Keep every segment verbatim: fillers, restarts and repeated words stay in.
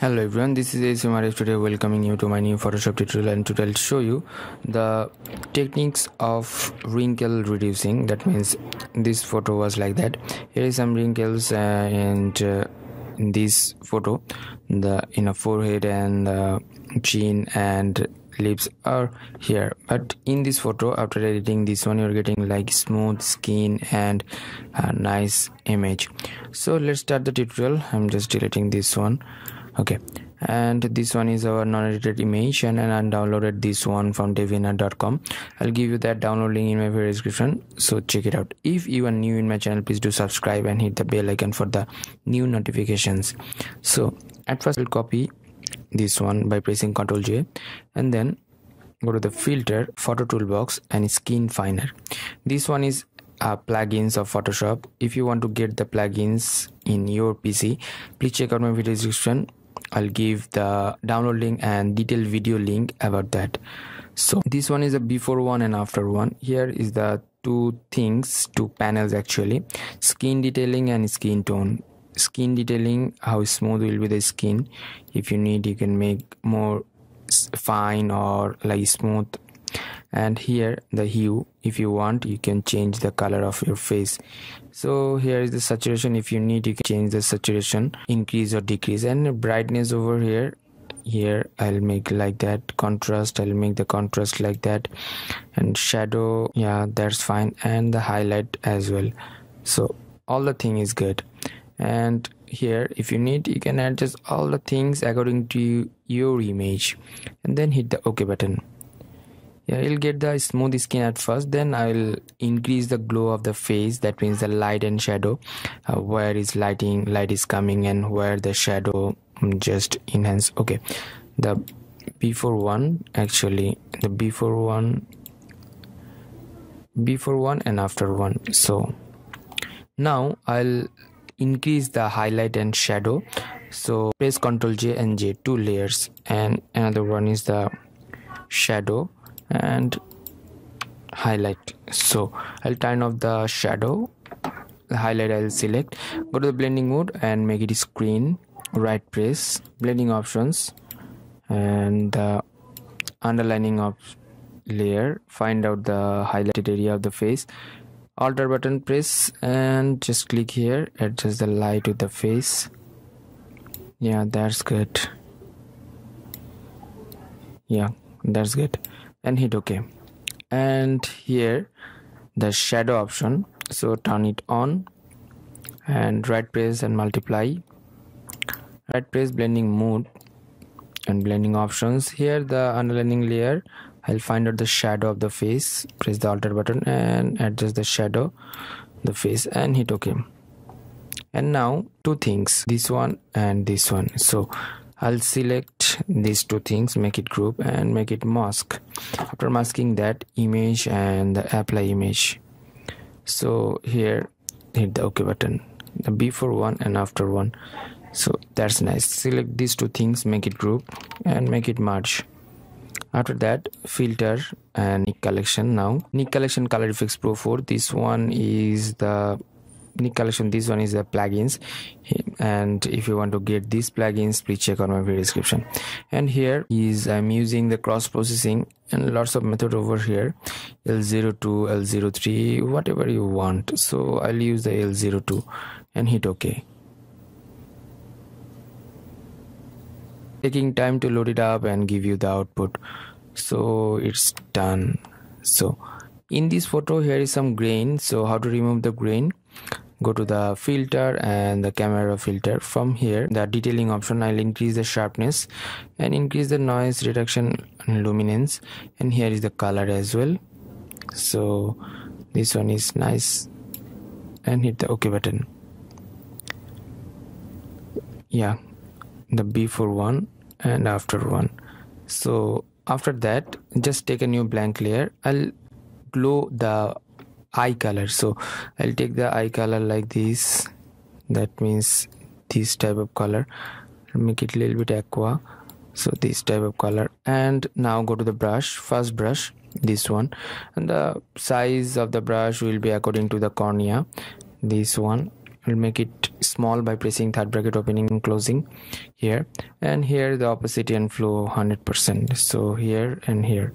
Hello everyone, this is Asm Arif. Today welcoming you to my new Photoshop tutorial, and today I'll show you the techniques of wrinkle reducing. That means this photo was like that. Here is some wrinkles uh, and uh, in this photo the in a forehead and the chin and lips are here, but in this photo after editing this one you're getting like smooth skin and a nice image. So let's start the tutorial. I'm just deleting this one. Okay, and this one is our non-edited image, and, and I downloaded this one from devina dot com. I'll give you that download link in my video description, so check it out. If you are new in my channel, please do subscribe and hit the bell icon for the new notifications. So at first I'll copy this one by pressing Control J, and then go to the filter, photo toolbox, and Skin Finer. This one is Uh, plugins of Photoshop. If you want to get the plugins in your P C, please check out my video description. I'll give the download link and detailed video link about that. So this one is a before one and after one. Here is the two things, two panels actually, skin detailing and skin tone. Skin detailing, how smooth will be the skin. If you need, you can make more fine or like smooth. And here the hue, if you want you can change the color of your face. So here is the saturation, if you need you can change the saturation, increase or decrease, and brightness over here. Here I'll make like that. Contrast, I'll make the contrast like that, and shadow, yeah, that's fine, and the highlight as well. So all the thing is good. And here if you need you can adjust all the things according to your image, and then hit the OK button. Yeah, you'll get the smooth skin at first, then I'll increase the glow of the face. That means the light and shadow, uh, where is lighting, light is coming, and where the shadow, just enhance. Okay, the before one actually the before one before one and after one. So now I'll increase the highlight and shadow, so press Control J and J, two layers, and another one is the shadow and highlight. So I'll turn off the shadow, the highlight I'll select, go to the blending mode and make it screen, right press, blending options, and the underlining of layer, find out the highlighted area of the face, alter button press, and just click here, adjust the light with the face. Yeah, that's good. Yeah, that's good, and hit OK. And here the shadow option, so turn it on and right press and multiply, right press, blending mode and blending options. Here the underlining layer, I'll find out the shadow of the face, press the alter button and adjust the shadow the face, and hit OK. And now two things, this one and this one, so I'll select these two things, make it group and make it mask. After masking that, image and the apply image. So here hit the OK button, the before one and after one. So that's nice. Select these two things, make it group and make it merge. After that, filter and Nik Collection. Now Nik Collection Color F X Pro four. This one is the Nik Collection, this one is the plugins, and if you want to get these plugins please check on my video description. And here is I'm using the cross processing and lots of method over here, L zero two L zero three, whatever you want. So I'll use the L zero two and hit OK. Taking time to load it up and give you the output. So it's done. So in this photo here is some grain, so how to remove the grain, go to the filter and the camera filter. From here the detailing option, I'll increase the sharpness and increase the noise reduction and luminance, and here is the color as well. So this one is nice, and hit the OK button. Yeah, the before one and after one. So after that just take a new blank layer. I'll glow the eye color, so I'll take the eye color like this, that means this type of color. I'll make it a little bit aqua, so this type of color. And now go to the brush, first brush, this one, and the size of the brush will be according to the cornea, this one. I'll make it small by pressing third bracket opening and closing here, and here the opacity and flow one hundred percent, so here and here,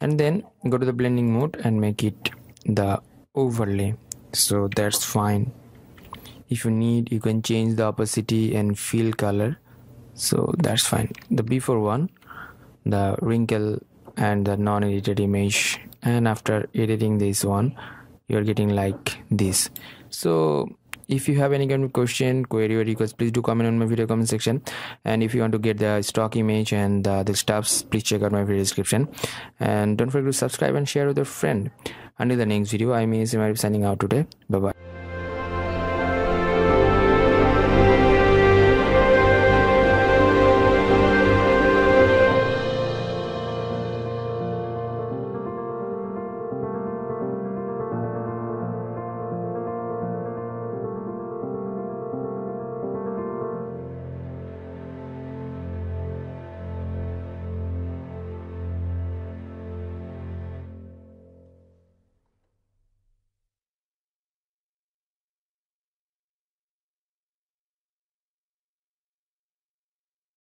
and then go to the blending mode and make it the overlay. So that's fine. If you need, you can change the opacity and fill color, so that's fine. The before one, the wrinkle and the non-edited image, and after editing this one you're getting like this. So if you have any kind of question, query or request, please do comment on my video comment section. And if you want to get the stock image and the, the stuffs, please check out my video description, and don't forget to subscribe and share with your friend. Until the next video, I am Asm Arif signing out today. Bye bye.